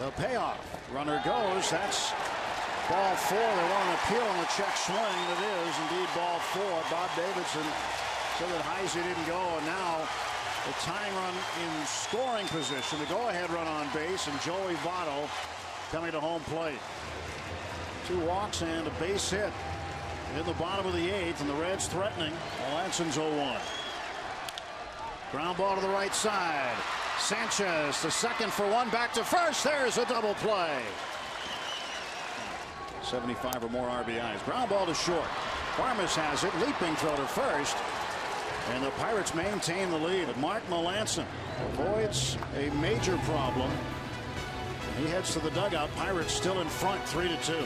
The payoff. Runner goes. That's ball four. They want an appeal on the check swing. It is indeed ball four. Bob Davidson said that Heisey didn't go, and now the tying run in scoring position, the go-ahead run on base, and Joey Votto coming to home plate. Two walks and a base hit in the bottom of the eighth, and the Reds threatening. Melancon 0-1. Ground ball to the right side. Sanchez, the second for one, back to first. There's a double play. 75 or more RBIs. Ground ball to short. Farmes has it. Leaping throw to first. And the Pirates maintain the lead. But Mark Melancon avoids a major problem. He heads to the dugout. Pirates still in front, 3-2.